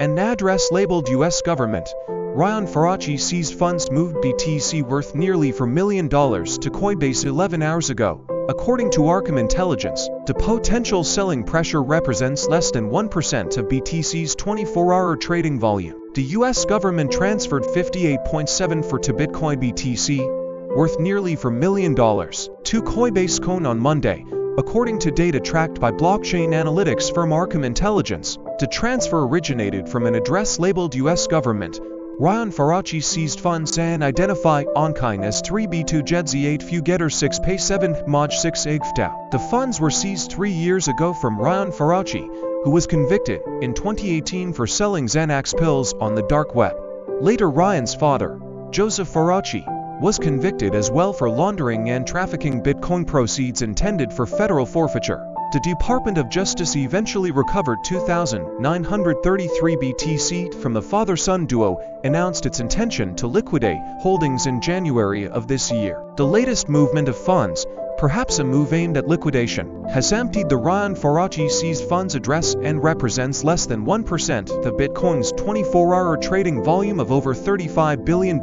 An address labeled U.S. government. Ryan Farace seized funds moved BTC worth nearly $4 million to Coinbase 11 hours ago, according to Arkham Intelligence. The potential selling pressure represents less than 1% of BTC's 24-hour trading volume. The U.S. government transferred 58.74 to Bitcoin BTC, worth nearly $4 million, to Coinbase Coin on Monday, according to data tracked by blockchain analytics firm Arkham Intelligence. The transfer originated from an address labeled U.S. government. Ryan Farace seized funds and identify Oncoin as 3B2 Jedzi 8 Fugetter 6 Pay 7 Maj 6 Agftau. The funds were seized 3 years ago from Ryan Farace, who was convicted in 2018 for selling Xanax pills on the dark web. Later, Ryan's father, Joseph Farace, was convicted as well for laundering and trafficking Bitcoin proceeds intended for federal forfeiture. The Department of Justice eventually recovered 2,933 BTC from the father-son duo, announced its intention to liquidate holdings in January of this year. The latest movement of funds, perhaps a move aimed at liquidation, has emptied the Ryan Farace seized funds address and represents less than 1% of Bitcoin's 24-hour trading volume of over $35 billion,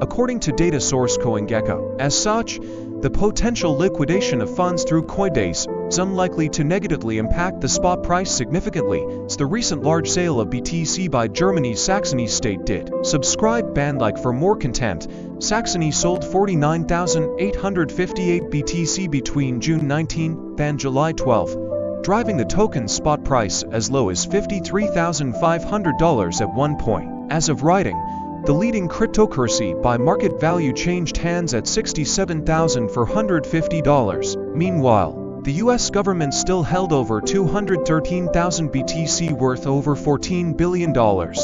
according to data source CoinGecko. As such, the potential liquidation of funds through Coinbase is unlikely to negatively impact the spot price significantly, as the recent large sale of BTC by Germany's Saxony state did. Subscribe Bandlike for more content. Saxony sold 49,858 BTC between June 19 and July 12, driving the token's spot price as low as $53,500 at one point. As of writing, the leading cryptocurrency by market value changed hands at $67,450. Meanwhile, the U.S. government still held over 213,000 BTC worth over $14 billion.